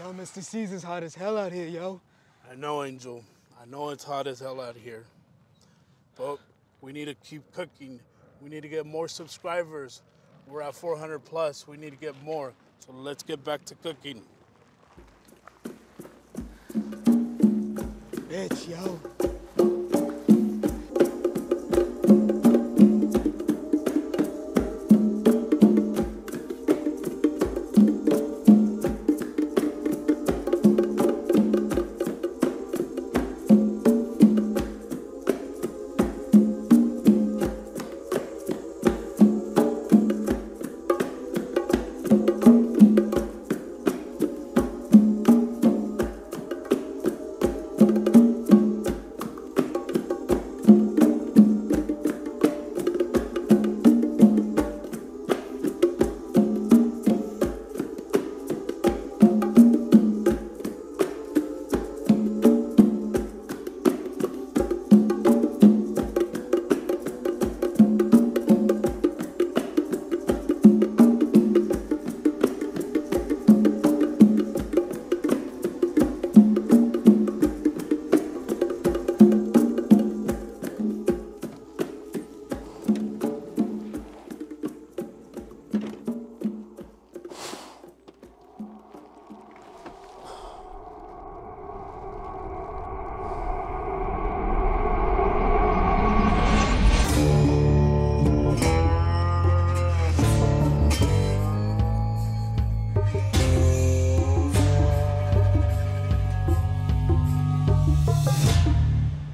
Yo, Mr. C's is hot as hell out here, yo. I know, Angel. I know it's hot as hell out here. But we need to keep cooking. We need to get more subscribers. We're at 400 plus. We need to get more. So let's get back to cooking. Bitch, yo.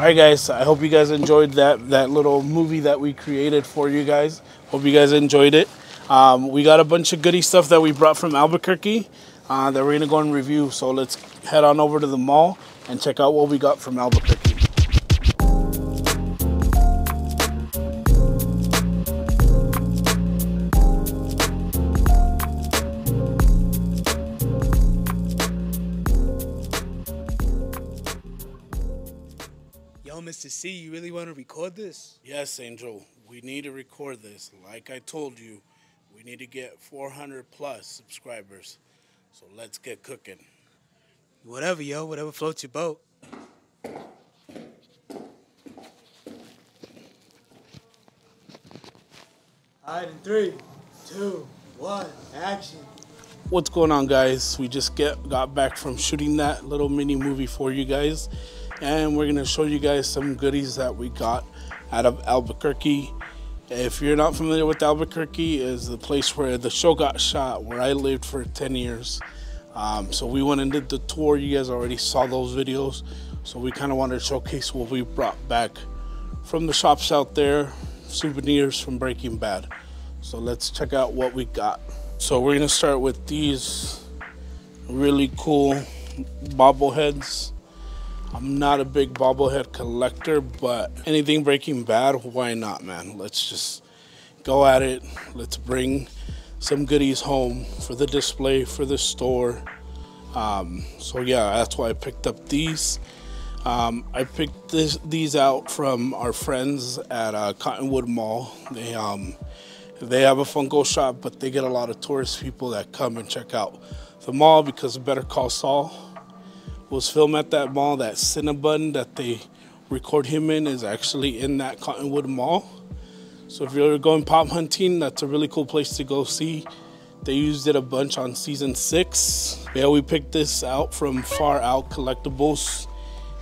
Alright guys, I hope you guys enjoyed that little movie that we created for you guys. Hope you guys enjoyed it. We got a bunch of goodie stuff that we brought from Albuquerque that we're going to go and review. So let's head on over to the mall and check out what we got from Albuquerque. Mr. C, you really want to record this? Yes, Angel. We need to record this. Like I told you, we need to get 400 plus subscribers. So let's get cooking. Whatever, yo. Whatever floats your boat. Alright, in 3, 2, 1, action. What's going on, guys? We just got back from shooting that little mini movie for you guys. And we're going to show you guys some goodies that we got out of Albuquerque. If you're not familiar with Albuquerque, is the place where the show got shot, where I lived for 10 years. So we went and did the tour. You guys already saw those videos. So we kind of wanted to showcase what we brought back from the shops out there, souvenirs from Breaking Bad. So let's check out what we got. So we're going to start with these really cool bobbleheads. I'm not a big bobblehead collector, but anything Breaking Bad, why not, man? Let's just go at it. Let's bring some goodies home for the display, for the store. So yeah, that's why I picked up these. I picked these out from our friends at Cottonwood Mall. They have a Funko shop, but they get a lot of tourist people that come and check out the mall because of Better Call Saul. Was filmed at that mall. That Cinnabon that they record him in is actually in that Cottonwood Mall. So if you're going pop hunting, that's a really cool place to go see. They used it a bunch on season 6. Yeah, we picked this out from Far Out Collectibles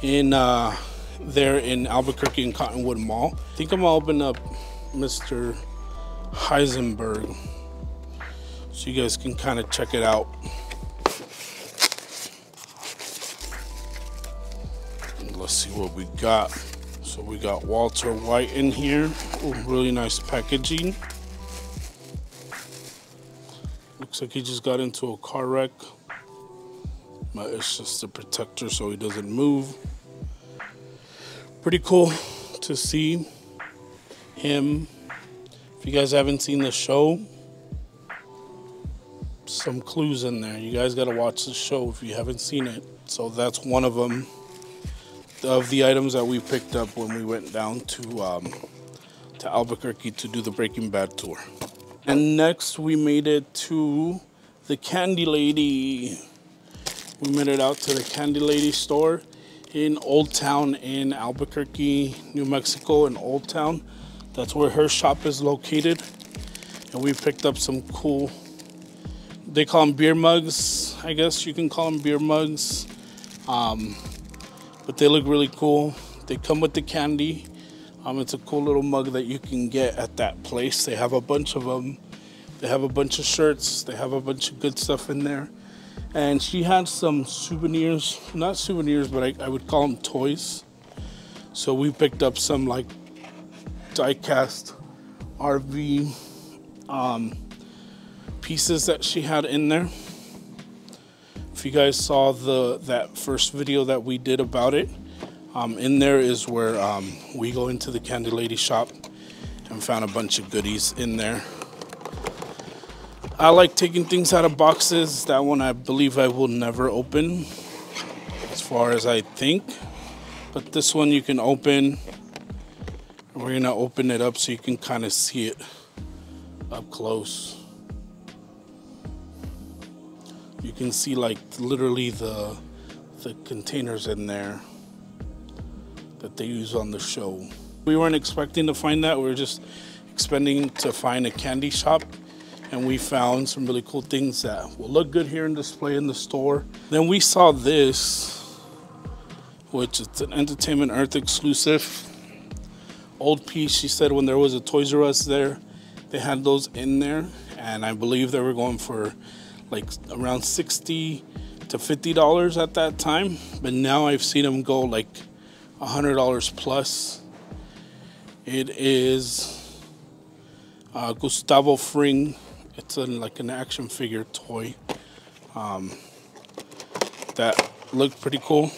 in there in Albuquerque and Cottonwood Mall. I think I'm gonna open up Mr. Heisenberg so you guys can kind of check it out. Let's see what we got. So we got Walter White in here. Ooh, really nice packaging. Looks like he just got into a car wreck. But it's just a protector so he doesn't move. Pretty cool to see him. If you guys haven't seen the show, some clues in there. You guys gotta watch the show if you haven't seen it. So that's one of them. Of the items that we picked up when we went down to Albuquerque to do the Breaking Bad tour. And next we made it to the Candy Lady. We made it out to the Candy Lady store in Old Town in Albuquerque, New Mexico, in Old Town. That's where her shop is located. And we picked up some cool, they call them beer mugs. I guess you can call them beer mugs. But they look really cool. They come with the candy. It's a cool little mug that you can get at that place. They have a bunch of them. They have a bunch of shirts. They have a bunch of good stuff in there. And she had some souvenirs, not souvenirs, but I would call them toys. So we picked up some like die-cast RV pieces that she had in there. If you guys saw that first video that we did about it, in there is where we go into the Candy Lady shop and found a bunch of goodies in there. I like taking things out of boxes. That one I believe I will never open, as far as I think. But this one you can open. We're going to open it up so you can kind of see it up close. You can see like literally the containers in there that they use on the show. We weren't expecting to find that. We were just expecting to find a candy shop. And we found some really cool things that will look good here and display in the store. Then we saw this, which is an Entertainment Earth exclusive. Old piece, she said when there was a Toys R Us there, they had those in there. And I believe they were going for like around $60 to $50 at that time. But now I've seen them go like $100 plus. It is Gustavo Fring. It's like an action figure toy that looked pretty cool.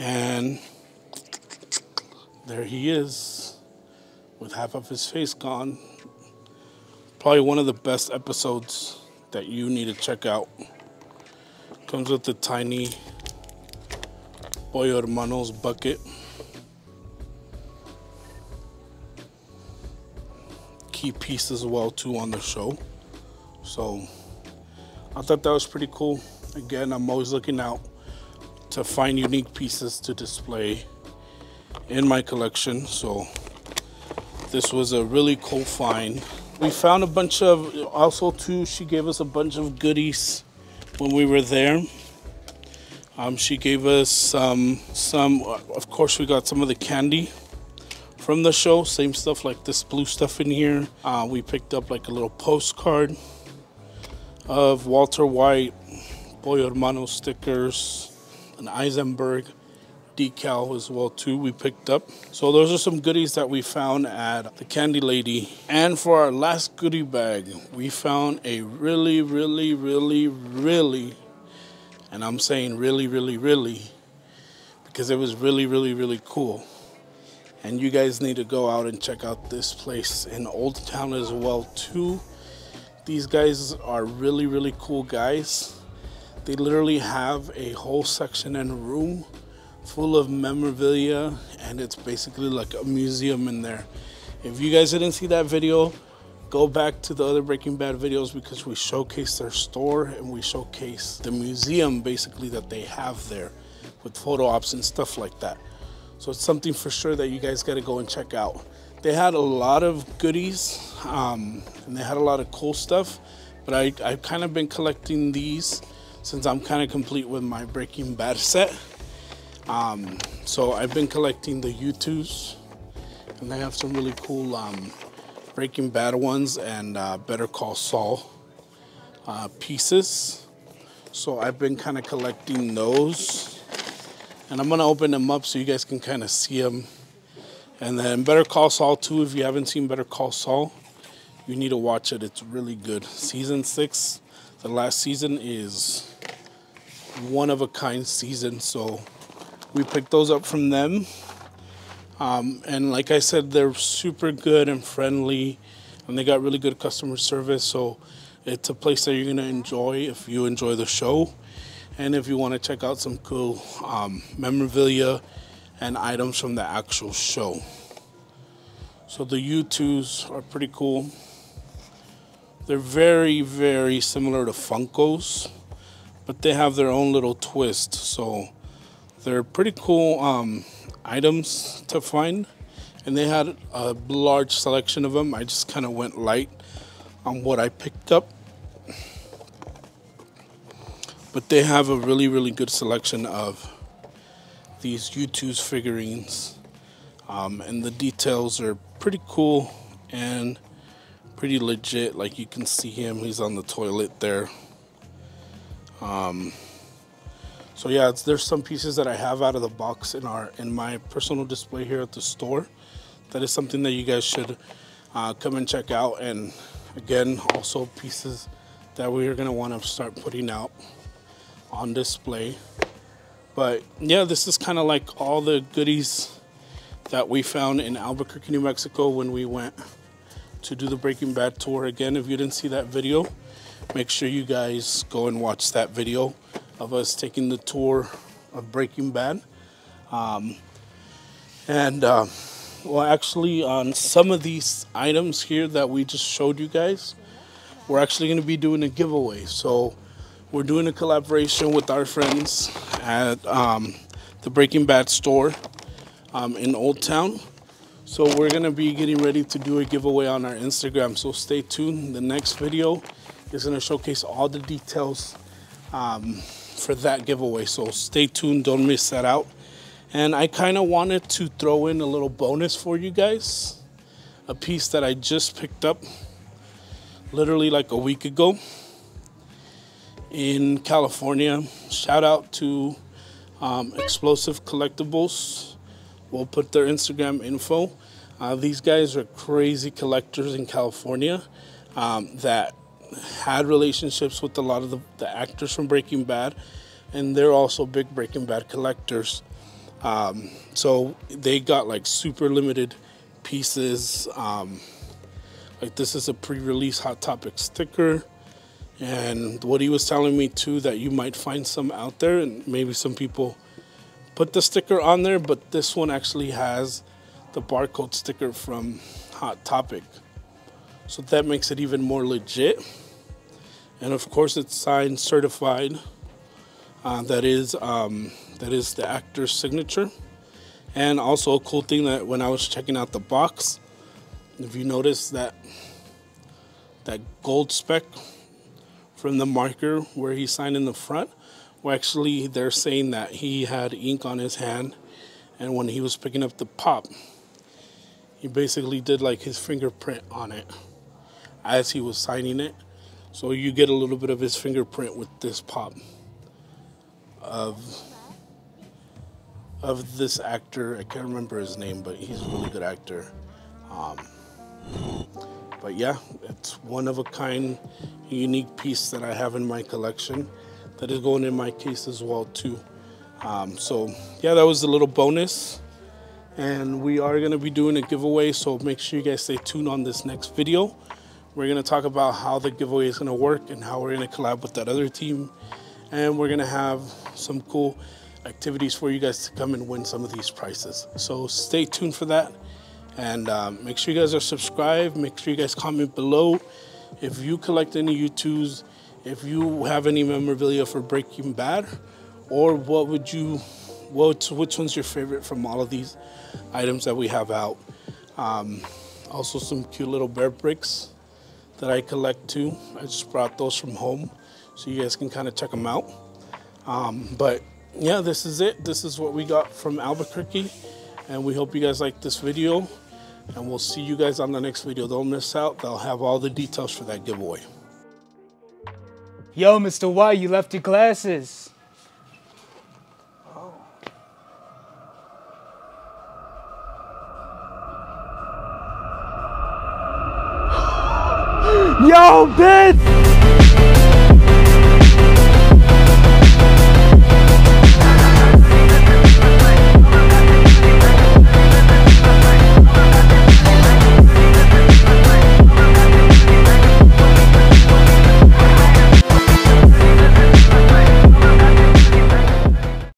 And there he is with half of his face gone. Probably one of the best episodes that you need to check out. Comes with the tiny Pollos Hermanos bucket. Piece as well too on the show. So I thought that was pretty cool. Again, I'm always looking out to find unique pieces to display in my collection, so this was a really cool find. We found a bunch of, also too, she gave us a bunch of goodies when we were there. She gave us some, of course we got some of the candy from the show, same stuff like this blue stuff in here. We picked up like a little postcard of Walter White, Pollos Hermanos stickers, an Heisenberg decal as well too we picked up. So those are some goodies that we found at the Candy Lady. And for our last goodie bag, we found a really, really, really, really, and I'm saying really, really, really, because it was really, really, really cool. And you guys need to go out and check out this place in Old Town as well too. These guys are really, really cool guys. They literally have a whole section and room full of memorabilia, and it's basically like a museum in there. If you guys didn't see that video, go back to the other Breaking Bad videos because we showcase their store and we showcase the museum basically that they have there with photo ops and stuff like that. So it's something for sure that you guys got to go and check out. They had a lot of goodies and they had a lot of cool stuff, but I've kind of been collecting these since I'm kind of complete with my Breaking Bad set. So I've been collecting the YouTooz, and they have some really cool Breaking Bad ones and Better Call Saul pieces. So I've been kind of collecting those. And I'm going to open them up so you guys can kind of see them. And then Better Call Saul too. If you haven't seen Better Call Saul, you need to watch it. It's really good. Season 6, the last season, is one of a kind season. So we picked those up from them. And like I said, they're super good and friendly. And they got really good customer service. So it's a place that you're going to enjoy if you enjoy the show. And if you want to check out some cool memorabilia and items from the actual show. So the YouTooz are pretty cool. They're very, very similar to Funko's, but they have their own little twist. So they're pretty cool items to find. And they had a large selection of them. I just kind of went light on what I picked up. But they have a really, really good selection of these YouTooz figurines. And the details are pretty cool and pretty legit. Like, you can see him, he's on the toilet there. So yeah, there's some pieces that I have out of the box in my personal display here at the store. That is something that you guys should come and check out. And again, also pieces that we are gonna wanna start putting out on display. But yeah, this is kinda like all the goodies that we found in Albuquerque, New Mexico when we went to do the Breaking Bad tour. Again, if you didn't see that video, make sure you guys go and watch that video of us taking the tour of Breaking Bad. Well, actually, on some of these items here that we just showed you guys, we're actually going to be doing a giveaway. So we're doing a collaboration with our friends at the Breaking Bad store in Old Town. So we're going to be getting ready to do a giveaway on our Instagram. So stay tuned. The next video is going to showcase all the details for that giveaway, so stay tuned, don't miss that out. And I kind of wanted to throw in a little bonus for you guys, a piece that I just picked up literally like a week ago in California. Shout out to Explosive Collectibles. We'll put their Instagram info. These guys are crazy collectors in California that had relationships with a lot of the actors from Breaking Bad, and they're also big Breaking Bad collectors. So they got like super limited pieces. Like, this is a pre-release Hot Topic sticker, and what he was telling me too, that you might find some out there, and maybe some people put the sticker on there, but this one actually has the barcode sticker from Hot Topic. So that makes it even more legit. And of course, it's signed, certified. That is the actor's signature. And also a cool thing that when I was checking out the box, if you notice that gold speck from the marker where he signed in the front, well, actually they're saying that he had ink on his hand, and when he was picking up the pop, he basically did like his fingerprint on it as he was signing it. So you get a little bit of his fingerprint with this pop of this actor. I can't remember his name, but he's a really good actor. But yeah, it's one of a kind, unique piece that I have in my collection that is going in my case as well too. So yeah, that was a little bonus. And we are going to be doing a giveaway, so make sure you guys stay tuned on this next video. We're going to talk about how the giveaway is going to work and how we're going to collab with that other team. And we're going to have some cool activities for you guys to come and win some of these prizes. So stay tuned for that. And make sure you guys are subscribed. Make sure you guys comment below if you collect any YouTooz, if you have any memorabilia for Breaking Bad, or which one's your favorite from all of these items that we have out. Also some cute little bear bricks that I collect too. I just brought those from home, so you guys can kind of check them out. But yeah, this is it. This is what we got from Albuquerque, and we hope you guys like this video, and we'll see you guys on the next video. Don't miss out. They'll have all the details for that giveaway. Yo, Mr. White, you left your glasses. Yo, bitch!